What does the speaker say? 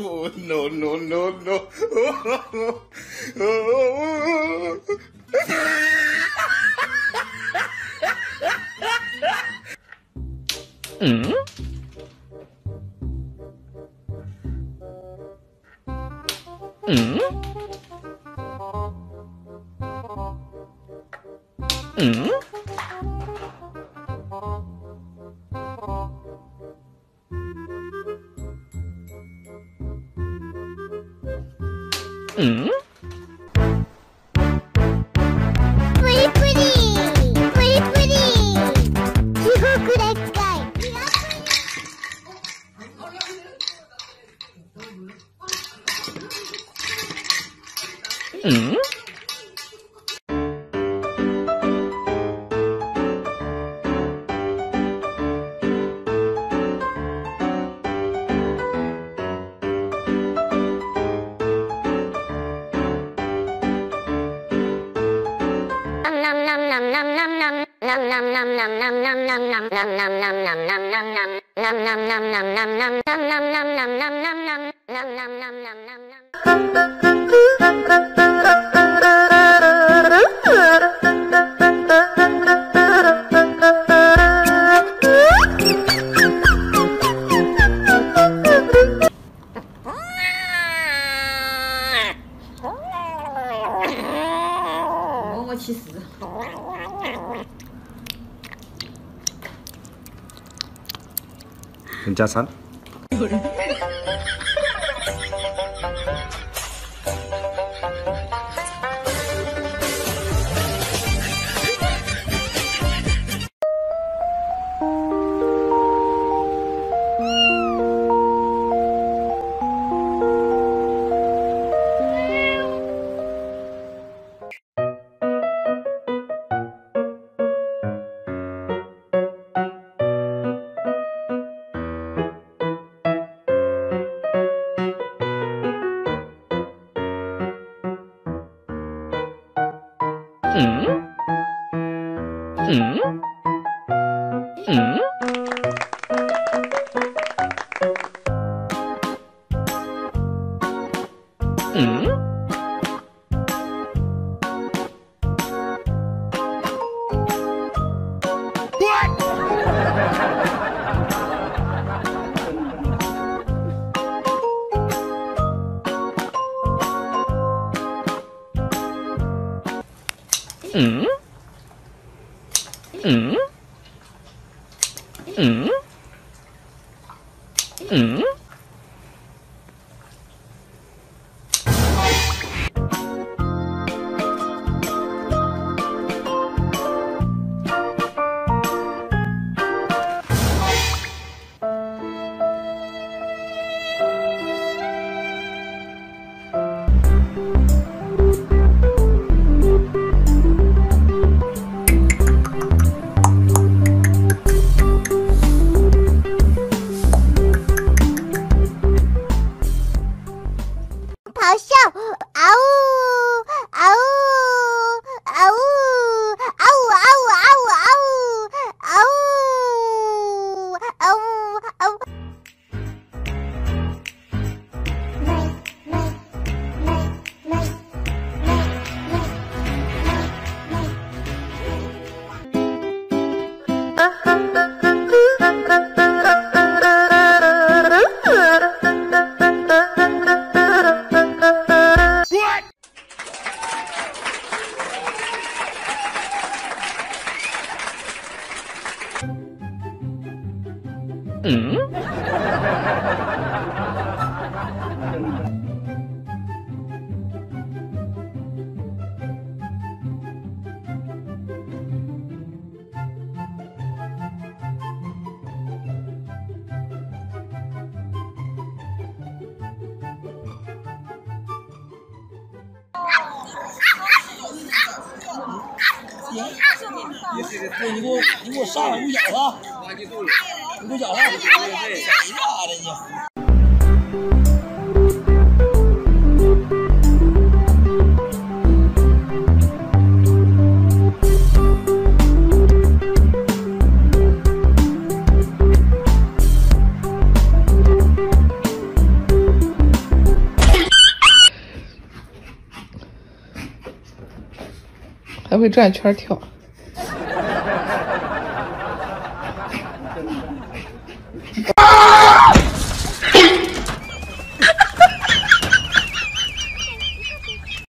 Oh, no, no, no, no. Oh, oh, oh. Mm? Mm? Mm? Mm-hmm. 괜찮아?你给我上来，你咬他！你给我咬他！妈的你！ 还会转圈跳。